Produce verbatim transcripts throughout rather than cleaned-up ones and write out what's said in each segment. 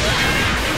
Impressive.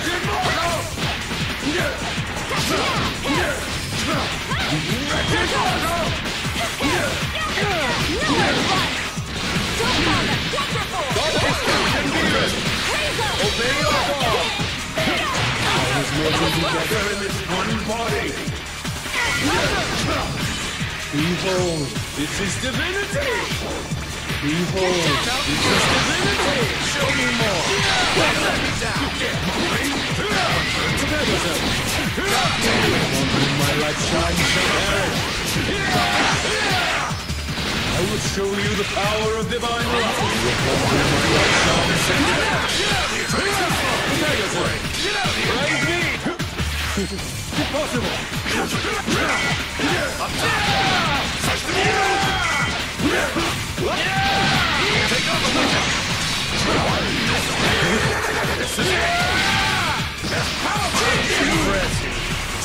Together in this one body. Behold, this is divinity. Behold, this is divinity. Show me more. Let me down. Together. My light shines forever. I will show you the power of divine love. My light shines forever. Get out of here. Get out of here. Impossible! Energy! I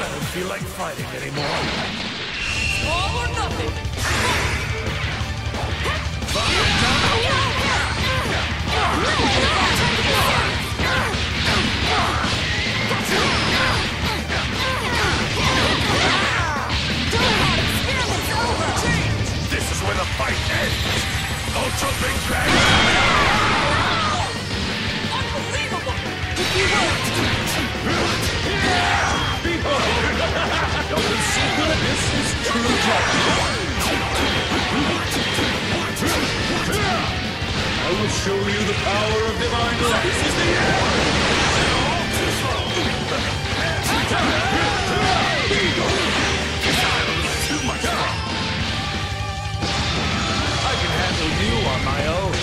don't feel like fighting anymore. All or nothing. This is where the fight ends. Ultra Big Bang. Unbelievable. Don't you see that this is true justice? I will show you the power of divine love. This is the end. I can handle you on my own.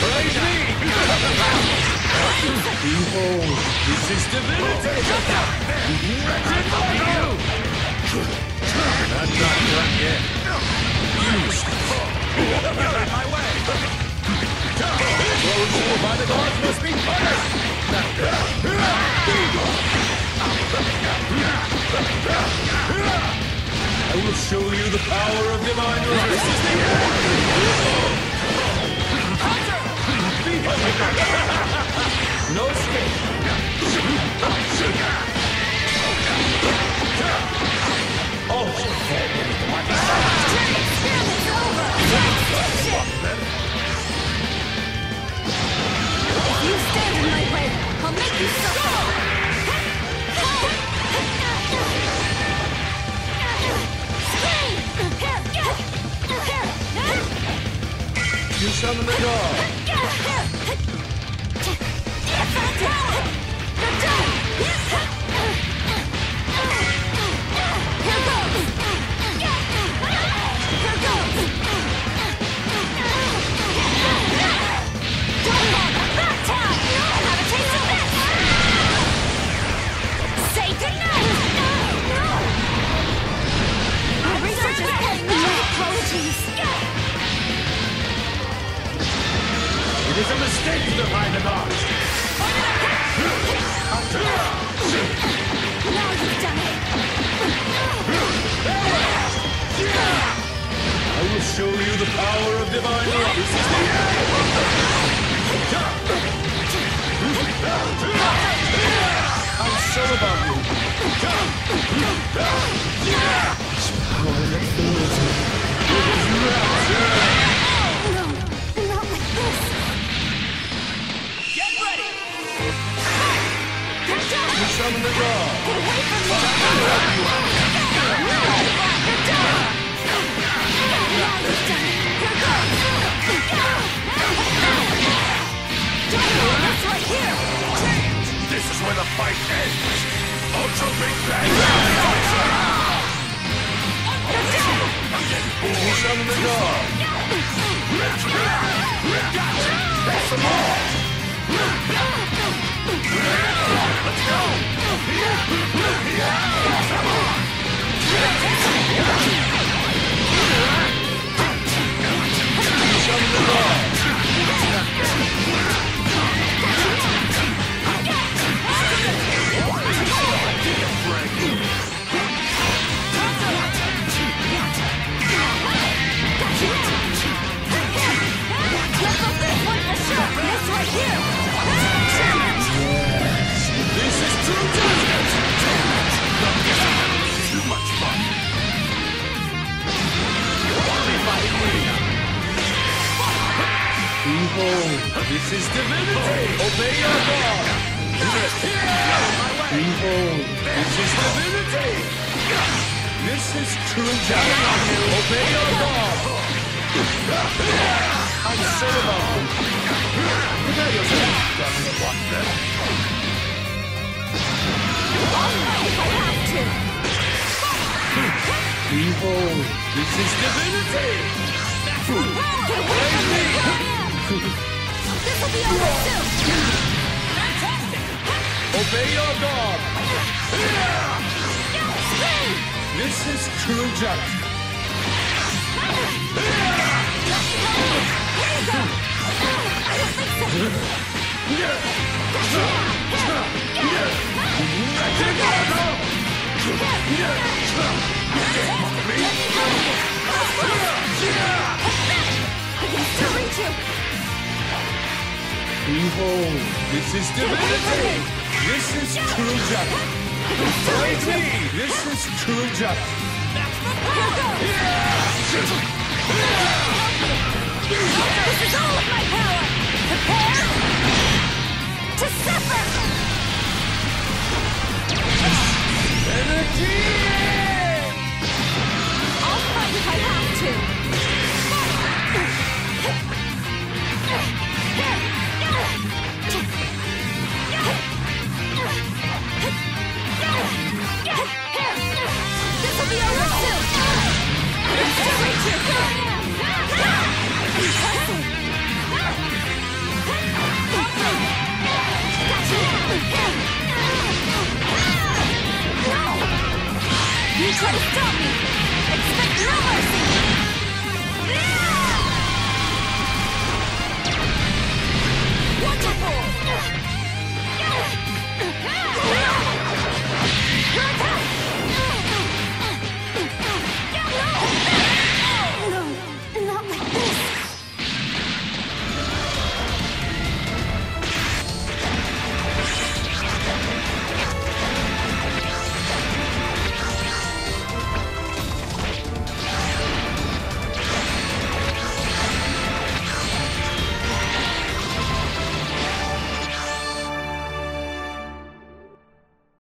Praise me! Behold, this is divinity! That's not done yet. Used! You're in my way! Those who are by the gods must be punished! I will show you the power of divine love! This is the end! Hunter! No escape. Oh, you stand in my way, I'll make you suffer. You summon the dog. The dog! Here goes! Here goes! Don't bother! Back down! I'll have a taste of this! Say goodnight! No! No! Our research is paying me no apologies! It is a mistake to find the dog! Now you've done it. I will show you the power of divine love. This is the end. I'm so about you. Spoiler. Spices! Ultra Big Bang! Evil, this is divinity. Obey your God. Evil, this is divinity. This is true divinity. Obey your God. I'm Sylvan. Prepare yourself. Doesn't want them. Evil, this is divinity. Obey me. This will be over soon! Fantastic! Obey your God! This is true judgment. I can still reach you! Evil, this is divinity. This is true justice. Break me. This is true justice. This is all of my power. Prepare to suffer. Energy.